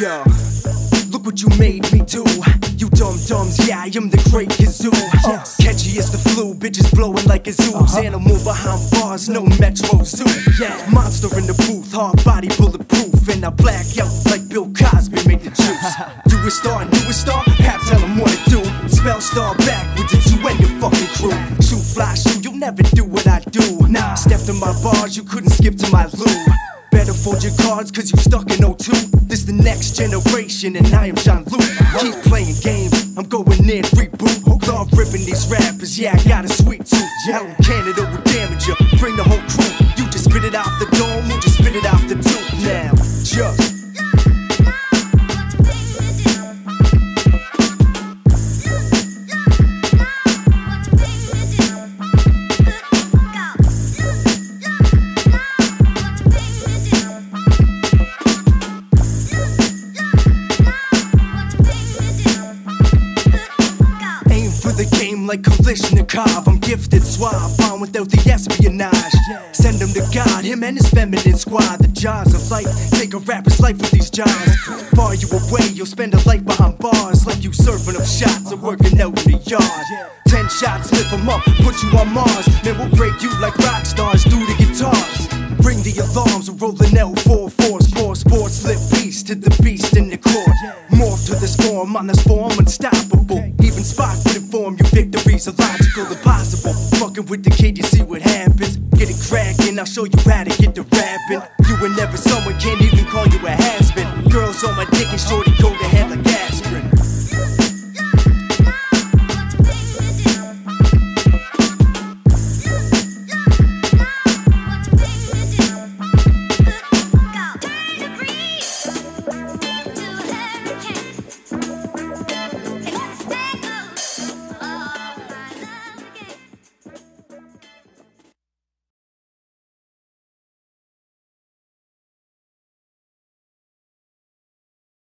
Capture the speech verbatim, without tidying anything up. Yeah, look what you made me do. You dumb-dumbs, yeah, I am the great Yazoo. uh, Catchy as the flu, bitches blowing like a zoo. uh-huh. Animal behind bars, no Metro Zoo. Yeah, monster in the booth, hard body bulletproof. And I black out like Bill Cosby, make the juice. You a star, new a star, pap tell him what to do. Spell star backwards, it's you and your fucking crew. Shoot fly, shoot, you'll never do what I do. Nah, step to my bars, you couldn't skip to my loo. Better fold your cards, cause you stuck in oh two. This the next generation, and I am John Luke. Keep playing games, I'm going in, reboot. Love ripping these rappers, yeah, I got a sweet tooth. Out in Canada will damage ya, bring the whole crew. You just spit it out the dome, you just spit it out the tube. Now, just like Kalashnikov, I'm gifted, suave, bound without the espionage. Send him to God, him and his feminine squad. The jaws of life, take a rapper's life with these jaws. Bar you away, you'll spend a life behind bars. Like you serving up shots or working out in the yard. Ten shots, lift them up, put you on Mars. Man, we'll break you like rock stars, do the guitars. Ring the alarms, we're rolling L four fours. More sports, slip peace to the beast in the court. Morph to this form, on this form, unstoppable. Even Spock would inform you victories are logical, impossible. Fucking with the kid, you see what happens. Get it cracking, I'll show you how to get the rapping. You were never someone, can't even call you a has-been. Girls on my dick and shorty go to hell like aspirin.